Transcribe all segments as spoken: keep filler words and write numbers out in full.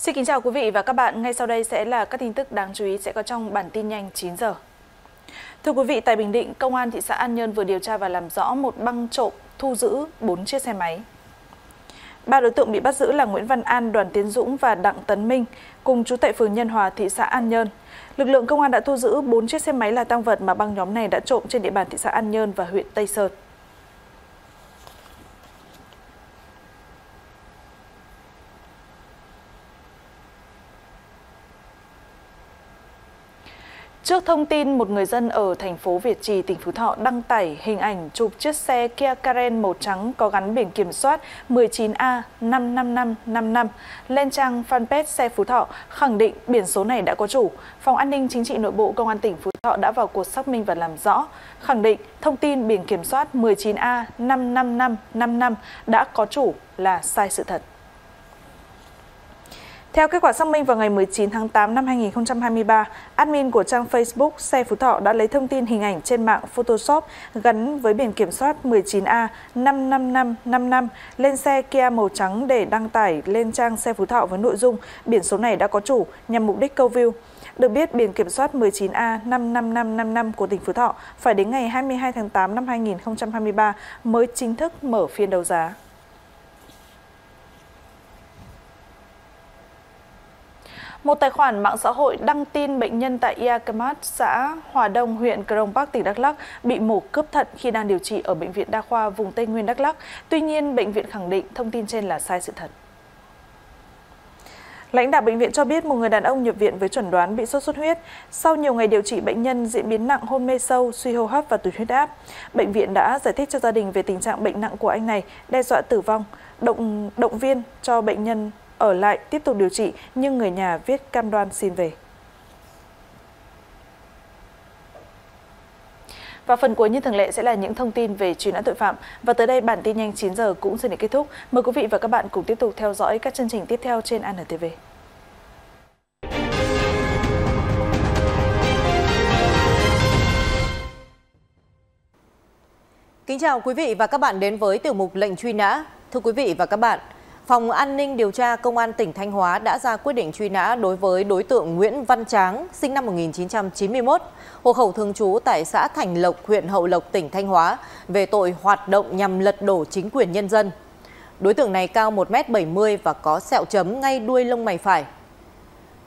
Xin kính chào quý vị và các bạn. Ngay sau đây sẽ là các tin tức đáng chú ý sẽ có trong bản tin nhanh chín giờ. Thưa quý vị, tại Bình Định, Công an thị xã An Nhơn vừa điều tra và làm rõ một băng trộm thu giữ bốn chiếc xe máy. Ba đối tượng bị bắt giữ là Nguyễn Văn An, Đoàn Tiến Dũng và Đặng Tấn Minh, cùng trú tại phường Nhân Hòa, thị xã An Nhơn. Lực lượng công an đã thu giữ bốn chiếc xe máy là tang vật mà băng nhóm này đã trộm trên địa bàn thị xã An Nhơn và huyện Tây Sơn. Trước thông tin một người dân ở thành phố Việt Trì, tỉnh Phú Thọ đăng tải hình ảnh chụp chiếc xe Kia Carens màu trắng có gắn biển kiểm soát một chín A năm năm năm năm năm lên trang fanpage xe Phú Thọ, khẳng định biển số này đã có chủ. Phòng An ninh Chính trị Nội bộ Công an tỉnh Phú Thọ đã vào cuộc xác minh và làm rõ, khẳng định thông tin biển kiểm soát một chín A năm năm năm năm năm đã có chủ là sai sự thật. Theo kết quả xác minh vào ngày mười chín tháng tám năm hai nghìn không trăm hai mươi ba, admin của trang Facebook xe Phú Thọ đã lấy thông tin hình ảnh trên mạng Photoshop gắn với biển kiểm soát một chín A năm năm năm năm năm lên xe Kia màu trắng để đăng tải lên trang xe Phú Thọ với nội dung biển số này đã có chủ nhằm mục đích câu view. Được biết, biển kiểm soát một chín A năm năm năm năm năm của tỉnh Phú Thọ phải đến ngày hai mươi hai tháng tám năm hai nghìn không trăm hai mươi ba mới chính thức mở phiên đấu giá. Một tài khoản mạng xã hội đăng tin bệnh nhân tại Ea Kmat, xã Hòa Đông, huyện Cư M'gar, tỉnh Đắk Lắk bị mổ cướp thận khi đang điều trị ở Bệnh viện Đa khoa vùng Tây Nguyên Đắk Lắk. Tuy nhiên, bệnh viện khẳng định thông tin trên là sai sự thật. Lãnh đạo bệnh viện cho biết một người đàn ông nhập viện với chuẩn đoán bị sốt xuất huyết. Sau nhiều ngày điều trị, bệnh nhân diễn biến nặng, hôn mê sâu, suy hô hấp và tụt huyết áp. Bệnh viện đã giải thích cho gia đình về tình trạng bệnh nặng của anh này, đe dọa tử vong, động, động viên cho bệnh nhân ở lại tiếp tục điều trị, nhưng người nhà viết cam đoan xin về. Và phần cuối như thường lệ sẽ là những thông tin về truy nã tội phạm. Và tới đây bản tin nhanh chín giờ cũng xin được kết thúc. Mời quý vị và các bạn cùng tiếp tục theo dõi các chương trình tiếp theo trên a en tê vê. Kính chào quý vị và các bạn đến với tiểu mục lệnh truy nã. Thưa quý vị và các bạn, Phòng An ninh Điều tra Công an tỉnh Thanh Hóa đã ra quyết định truy nã đối với đối tượng Nguyễn Văn Tráng, sinh năm một nghìn chín trăm chín mươi mốt, hộ khẩu thường trú tại xã Thành Lộc, huyện Hậu Lộc, tỉnh Thanh Hóa, về tội hoạt động nhằm lật đổ chính quyền nhân dân. Đối tượng này cao một mét bảy mươi và có sẹo chấm ngay đuôi lông mày phải.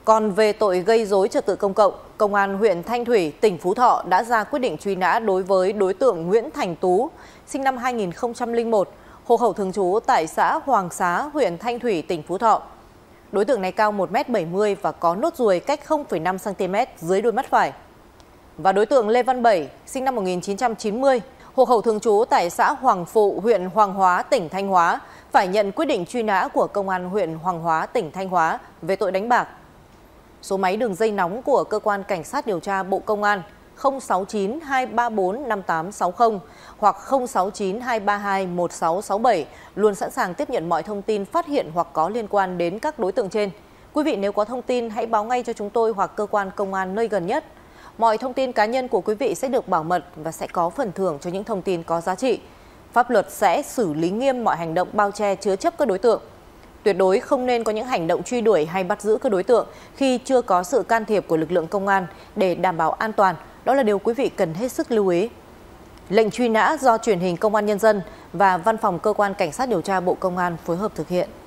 Còn về tội gây rối trật tự công cộng, Công an huyện Thanh Thủy, tỉnh Phú Thọ đã ra quyết định truy nã đối với đối tượng Nguyễn Thành Tú, sinh năm hai nghìn không trăm lẻ một, hộ khẩu thường trú tại xã Hoàng Xá, huyện Thanh Thủy, tỉnh Phú Thọ. Đối tượng này cao một mét bảy mươi và có nốt ruồi cách không phẩy năm xăng-ti-mét dưới đuôi mắt phải. Và đối tượng Lê Văn Bảy, sinh năm một nghìn chín trăm chín mươi, hộ khẩu thường trú tại xã Hoàng Phụ, huyện Hoàng Hóa, tỉnh Thanh Hóa, phải nhận quyết định truy nã của Công an huyện Hoàng Hóa, tỉnh Thanh Hóa về tội đánh bạc. Số máy đường dây nóng của Cơ quan Cảnh sát Điều tra Bộ Công an không sáu chín hai ba bốn năm tám sáu không hoặc không sáu chín hai ba hai một sáu sáu bảy luôn sẵn sàng tiếp nhận mọi thông tin phát hiện hoặc có liên quan đến các đối tượng trên. Quý vị nếu có thông tin hãy báo ngay cho chúng tôi hoặc cơ quan công an nơi gần nhất. Mọi thông tin cá nhân của quý vị sẽ được bảo mật và sẽ có phần thưởng cho những thông tin có giá trị. Pháp luật sẽ xử lý nghiêm mọi hành động bao che chứa chấp các đối tượng. Tuyệt đối không nên có những hành động truy đuổi hay bắt giữ các đối tượng khi chưa có sự can thiệp của lực lượng công an để đảm bảo an toàn. Đó là điều quý vị cần hết sức lưu ý. Lệnh truy nã do truyền hình Công an Nhân dân và Văn phòng Cơ quan Cảnh sát Điều tra Bộ Công an phối hợp thực hiện.